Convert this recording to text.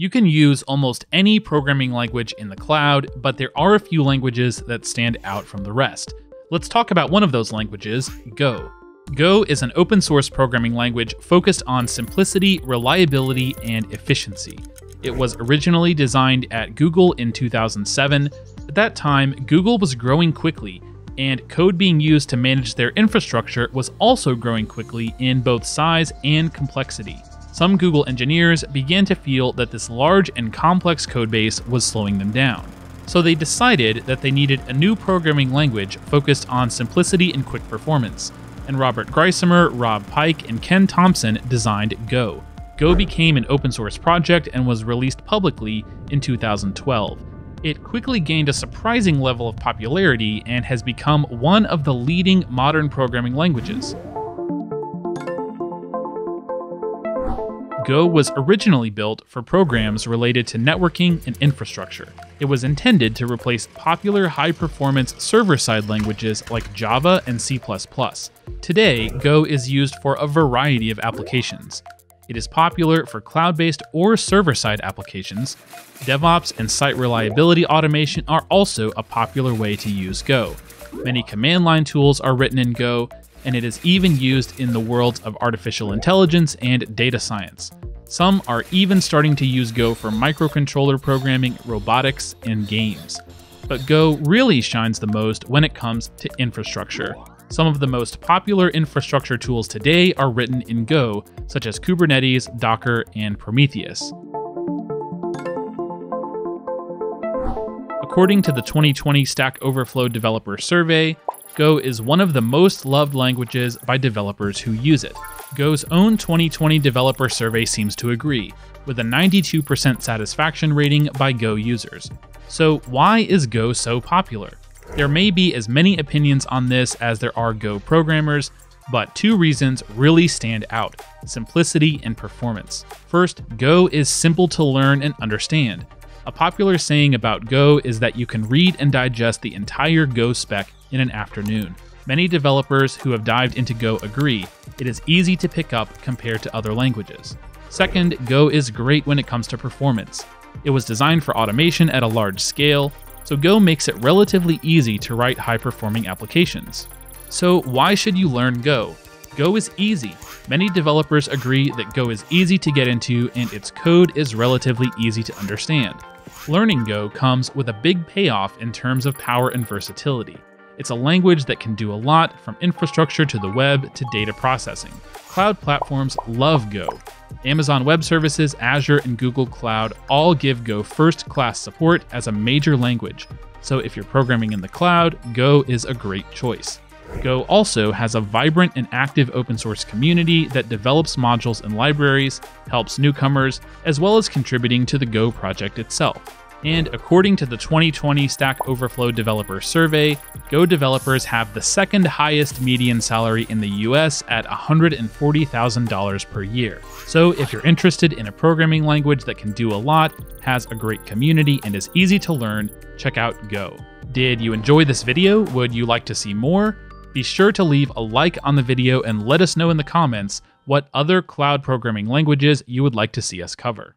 You can use almost any programming language in the cloud, but there are a few languages that stand out from the rest. Let's talk about one of those languages, Go. Go is an open source programming language focused on simplicity, reliability, and efficiency. It was originally designed at Google in 2007. At that time, Google was growing quickly, and code being used to manage their infrastructure was also growing quickly in both size and complexity. Some Google engineers began to feel that this large and complex codebase was slowing them down. So they decided that they needed a new programming language focused on simplicity and quick performance. And Robert Griesemer, Rob Pike, and Ken Thompson designed Go. Go became an open source project and was released publicly in 2012. It quickly gained a surprising level of popularity and has become one of the leading modern programming languages. Go was originally built for programs related to networking and infrastructure. It was intended to replace popular high-performance server-side languages like Java and C++. Today, Go is used for a variety of applications. It is popular for cloud-based or server-side applications. DevOps and site reliability automation are also a popular way to use Go. Many command-line tools are written in Go, and it is even used in the worlds of artificial intelligence and data science. Some are even starting to use Go for microcontroller programming, robotics, and games. But Go really shines the most when it comes to infrastructure. Some of the most popular infrastructure tools today are written in Go, such as Kubernetes, Docker, and Prometheus. According to the 2020 Stack Overflow Developer Survey, Go is one of the most loved languages by developers who use it. Go's own 2020 developer survey seems to agree, with a 92% satisfaction rating by Go users. So why is Go so popular? There may be as many opinions on this as there are Go programmers, but two reasons really stand out: simplicity and performance. First, Go is simple to learn and understand. A popular saying about Go is that you can read and digest the entire Go spec in an afternoon. Many developers who have dived into Go agree it is easy to pick up compared to other languages. Second, Go is great when it comes to performance. It was designed for automation at a large scale, so Go makes it relatively easy to write high-performing applications. So why should you learn Go? Go is easy. Many developers agree that Go is easy to get into and its code is relatively easy to understand. Learning Go comes with a big payoff in terms of power and versatility. It's a language that can do a lot, from infrastructure to the web to data processing. Cloud platforms love Go. Amazon Web Services, Azure, and Google Cloud all give Go first-class support as a major language. So if you're programming in the cloud, Go is a great choice. Go also has a vibrant and active open source community that develops modules and libraries, helps newcomers, as well as contributing to the Go project itself. And according to the 2020 Stack Overflow Developer Survey, Go developers have the second highest median salary in the US at $140,000 per year. So if you're interested in a programming language that can do a lot, has a great community, and is easy to learn, check out Go. Did you enjoy this video? Would you like to see more? Be sure to leave a like on the video and let us know in the comments what other cloud programming languages you would like to see us cover.